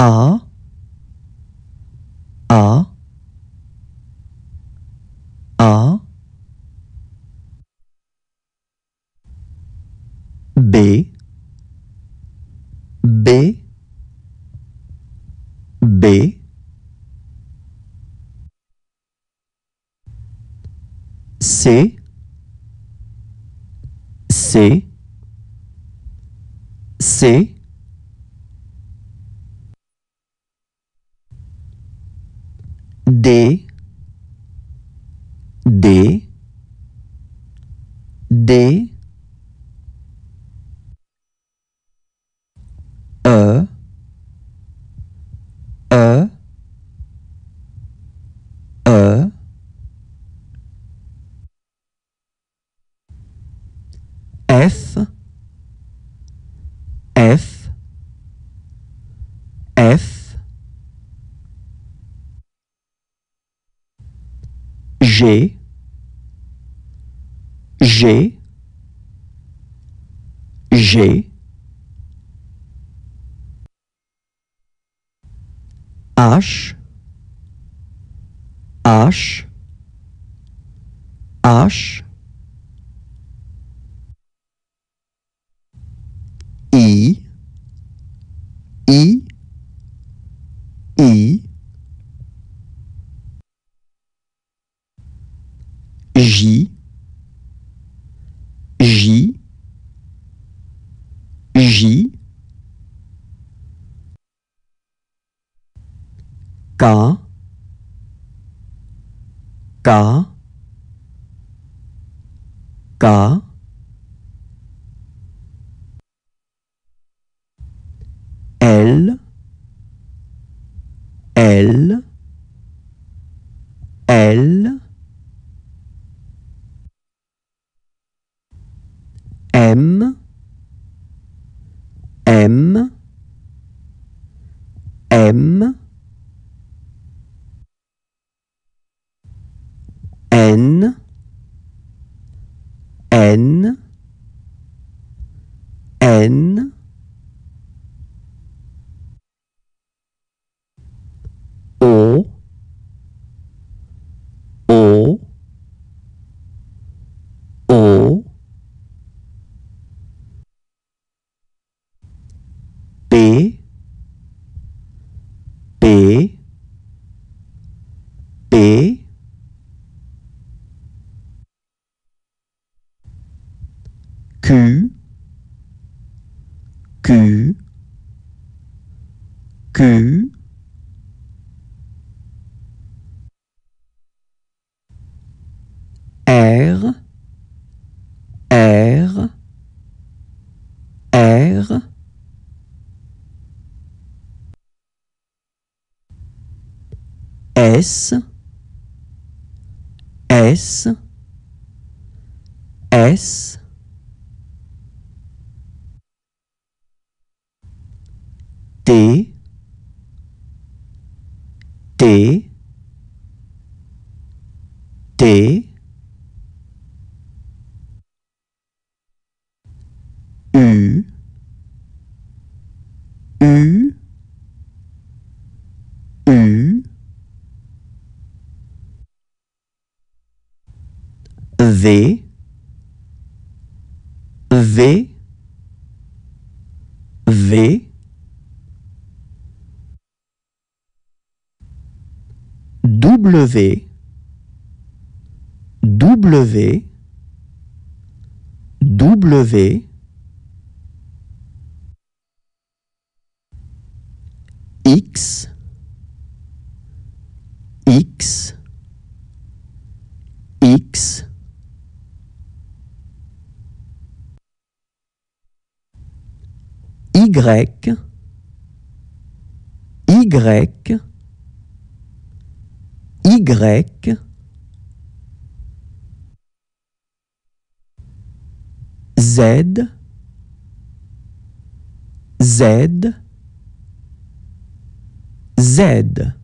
B, B, B, C, C, C, D, D, D, F, F, F, G, G, G, H, H, H, I, I, I, J, J, J, K, K, K, L, L, L, M, M, M, N, N, N, O, O, O, P, P, P, Q, Q, Q, R, R, R, S, S, S, T, T, T, U, U, U, V, V, V, W, W, W, X, X, X, Y, Y, Y, Z, Z, Z.